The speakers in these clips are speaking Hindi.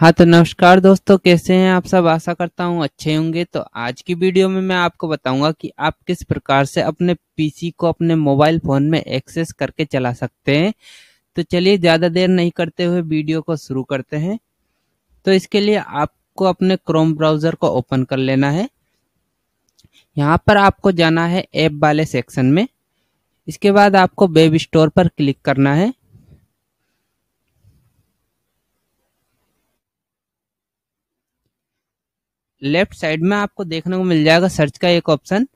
हाँ तो नमस्कार दोस्तों, कैसे हैं आप सब। आशा करता हूँ अच्छे होंगे। तो आज की वीडियो में मैं आपको बताऊंगा कि आप किस प्रकार से अपने पीसी को अपने मोबाइल फ़ोन में एक्सेस करके चला सकते हैं। तो चलिए ज़्यादा देर नहीं करते हुए वीडियो को शुरू करते हैं। तो इसके लिए आपको अपने क्रोम ब्राउज़र को ओपन कर लेना है। यहाँ पर आपको जाना है ऐप वाले सेक्शन में। इसके बाद आपको वेब स्टोर पर क्लिक करना है। लेफ्ट साइड में आपको देखने को मिल जाएगा सर्च का एक ऑप्शन।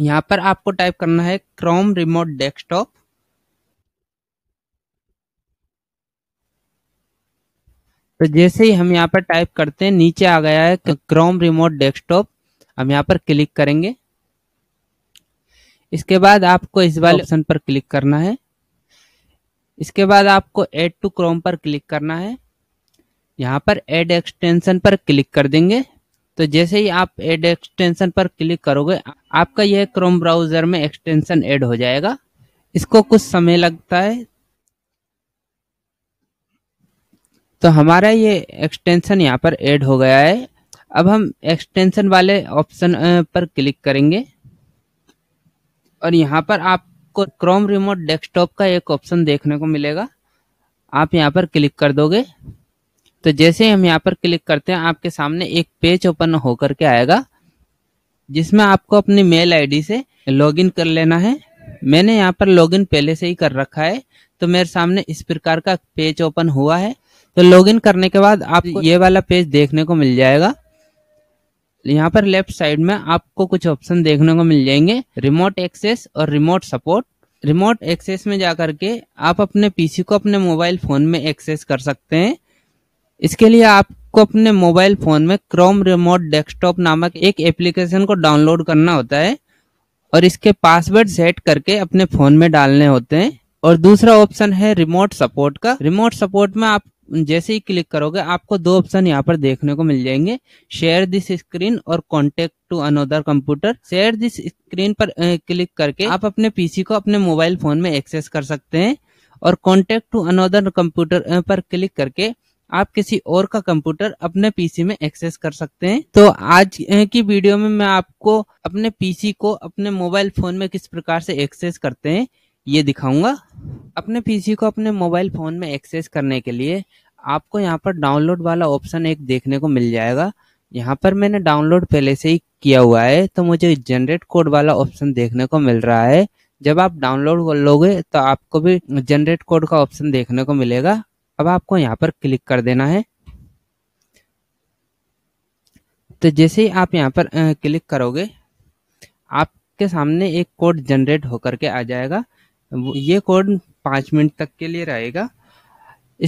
यहाँ पर आपको टाइप करना है क्रोम रिमोट डेस्कटॉप। तो जैसे ही हम यहाँ पर टाइप करते हैं, नीचे आ गया है क्रोम रिमोट डेस्कटॉप। हम यहाँ पर क्लिक करेंगे। इसके बाद आपको इस वाले ऑप्शन पर क्लिक करना है। इसके बाद आपको ऐड टू क्रोम पर क्लिक करना है। यहाँ पर ऐड एक्सटेंशन पर क्लिक कर देंगे। तो जैसे ही आप ऐड एक्सटेंशन पर क्लिक करोगे, आपका यह क्रोम ब्राउज़र में एक्सटेंशन ऐड हो जाएगा। इसको कुछ समय लगता है। तो हमारा ये एक्सटेंशन यहाँ पर ऐड हो गया है। अब हम एक्सटेंशन वाले ऑप्शन पर क्लिक करेंगे और यहाँ पर आपको क्रोम रिमोट डेस्कटॉप का एक ऑप्शन देखने को मिलेगा। आप यहाँ पर क्लिक कर दोगे। तो जैसे हम यहाँ पर क्लिक करते हैं, आपके सामने एक पेज ओपन होकर के आएगा, जिसमें आपको अपनी मेल आईडी से लॉगिन कर लेना है। मैंने यहाँ पर लॉगिन पहले से ही कर रखा है, तो मेरे सामने इस प्रकार का पेज ओपन हुआ है। तो लॉगिन करने के बाद आपको ये वाला पेज देखने को मिल जाएगा। यहाँ पर लेफ्ट साइड में आपको कुछ ऑप्शन देखने को मिल जाएंगे, रिमोट एक्सेस और रिमोट सपोर्ट। रिमोट एक्सेस में जाकर के आप अपने पीसी को अपने मोबाइल फ़ोन में एक्सेस कर सकते हैं। इसके लिए आपको अपने मोबाइल फ़ोन में क्रोम रिमोट डेस्कटॉप नामक एक एप्लीकेशन को डाउनलोड करना होता है और इसके पासवर्ड सेट करके अपने फ़ोन में डालने होते हैं। और दूसरा ऑप्शन है रिमोट सपोर्ट का। रिमोट सपोर्ट में आप जैसे ही क्लिक करोगे, आपको दो ऑप्शन यहाँ पर देखने को मिल जाएंगे, शेयर दिस स्क्रीन और contact to another computer. Share this screen पर क्लिक करके आप अपने पीसी को अपने मोबाइल फ़ोन में एक्सेस कर सकते हैं और कॉन्टेक्ट टू अनदर कंप्यूटर पर क्लिक करके आप किसी और का कंप्यूटर अपने पीसी में एक्सेस कर सकते हैं। तो आज की वीडियो में मैं आपको अपने पीसी को अपने मोबाइल फ़ोन में किस प्रकार से एक्सेस करते हैं ये दिखाऊंगा। अपने पीसी को अपने मोबाइल फ़ोन में एक्सेस करने के लिए आपको यहाँ पर डाउनलोड वाला ऑप्शन एक देखने को मिल जाएगा। यहाँ पर मैंने डाउनलोड पहले से ही किया हुआ है, तो मुझे जनरेट कोड वाला ऑप्शन देखने को मिल रहा है। जब आप डाउनलोड कर लोगे तो आपको भी जनरेट कोड का ऑप्शन देखने को मिलेगा। अब आपको यहाँ पर क्लिक कर देना है। तो जैसे ही आप यहाँ पर क्लिक करोगे, आपके सामने एक कोड जनरेट होकर के आ जाएगा। ये कोड 5 मिनट तक के लिए रहेगा।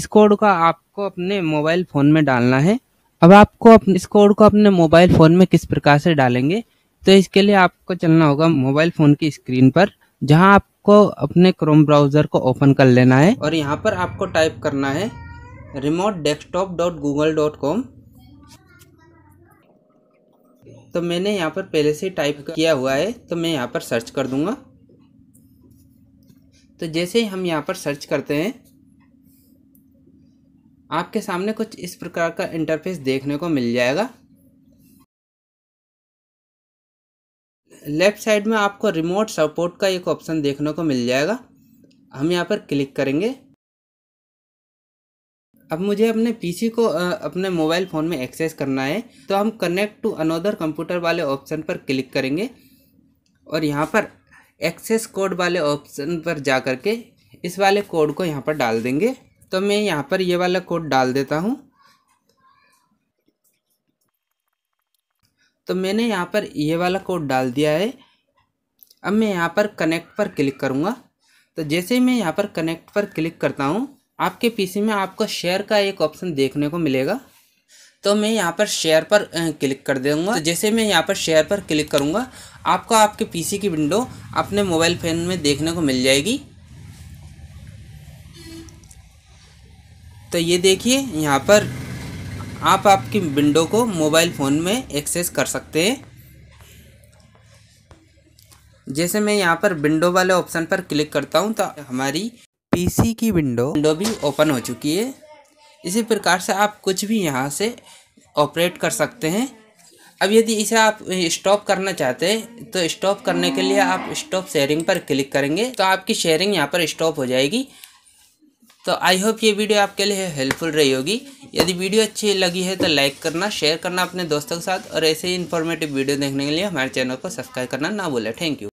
इस कोड का आपको अपने मोबाइल फ़ोन में डालना है। अब आपको इस कोड को अपने मोबाइल फ़ोन में किस प्रकार से डालेंगे, तो इसके लिए आपको चलना होगा मोबाइल फ़ोन की स्क्रीन पर, जहाँ आपको अपने क्रोम ब्राउज़र को ओपन कर लेना है और यहाँ पर आपको टाइप करना है remote desktop.google.com। तो मैंने यहाँ पर पहले से टाइप किया हुआ है, तो मैं यहाँ पर सर्च कर दूँगा। तो जैसे ही हम यहाँ पर सर्च करते हैं, आपके सामने कुछ इस प्रकार का इंटरफेस देखने को मिल जाएगा। लेफ़्ट साइड में आपको रिमोट सपोर्ट का एक ऑप्शन देखने को मिल जाएगा। हम यहाँ पर क्लिक करेंगे। अब मुझे अपने पीसी को अपने मोबाइल फ़ोन में एक्सेस करना है, तो हम कनेक्ट टू अनदर कंप्यूटर वाले ऑप्शन पर क्लिक करेंगे और यहाँ पर एक्सेस कोड वाले ऑप्शन पर जा कर के इस वाले कोड को यहाँ पर डाल देंगे। तो मैं यहाँ पर ये वाला कोड डाल देता हूँ। तो मैंने यहाँ पर ये वाला कोड डाल दिया है। अब मैं यहाँ पर कनेक्ट पर क्लिक करूँगा। तो जैसे ही मैं यहाँ पर कनेक्ट पर क्लिक करता हूँ, आपके पीसी में आपको शेयर का एक ऑप्शन देखने को मिलेगा। तो मैं यहाँ पर शेयर पर क्लिक कर दूँगा। तो जैसे मैं यहाँ पर शेयर पर क्लिक करूँगा, आपको आपके पीसी की विंडो अपने मोबाइल फ़ोन में देखने को मिल जाएगी। तो ये देखिए, यहाँ पर आप आपकी विंडो को मोबाइल फ़ोन में एक्सेस कर सकते हैं। जैसे मैं यहाँ पर विंडो वाले ऑप्शन पर क्लिक करता हूँ, तो हमारी पीसी की विंडो भी ओपन हो चुकी है। इसी प्रकार से आप कुछ भी यहाँ से ऑपरेट कर सकते हैं। अब यदि इसे आप स्टॉप करना चाहते हैं तो स्टॉप करने के लिए आप स्टॉप शेयरिंग पर क्लिक करेंगे तो आपकी शेयरिंग यहाँ पर स्टॉप हो जाएगी। तो आई होप ये वीडियो आपके लिए हेल्पफुल रही होगी। यदि वीडियो अच्छी लगी है तो लाइक करना, शेयर करना अपने दोस्तों के साथ और ऐसे ही इन्फॉर्मेटिव वीडियो देखने के लिए हमारे चैनल को सब्सक्राइब करना ना भूलें। Thank you.